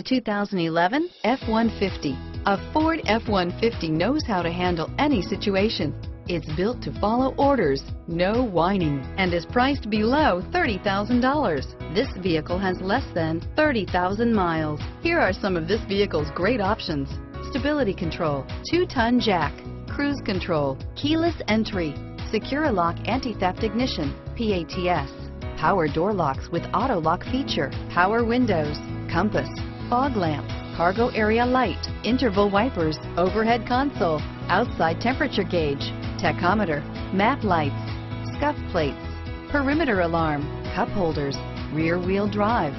The 2011 F-150. A Ford F-150 knows how to handle any situation. It's built to follow orders, no whining, and is priced below $30,000. This vehicle has less than 30,000 miles. Here are some of this vehicle's great options: stability control, 2-ton jack, cruise control, keyless entry, secure lock anti-theft ignition, PATS, power door locks with auto lock feature, power windows, compass, fog lamp, cargo area light, interval wipers, overhead console, outside temperature gauge, tachometer, map lights, scuff plates, perimeter alarm, cup holders, rear wheel drive,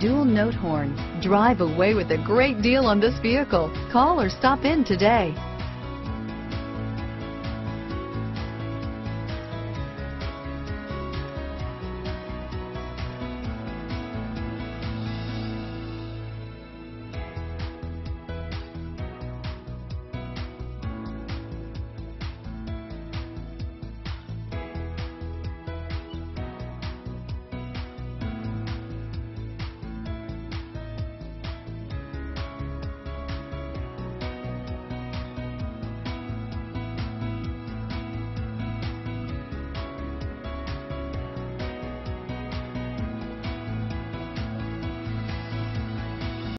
dual note horn. Drive away with a great deal on this vehicle. Call or stop in today.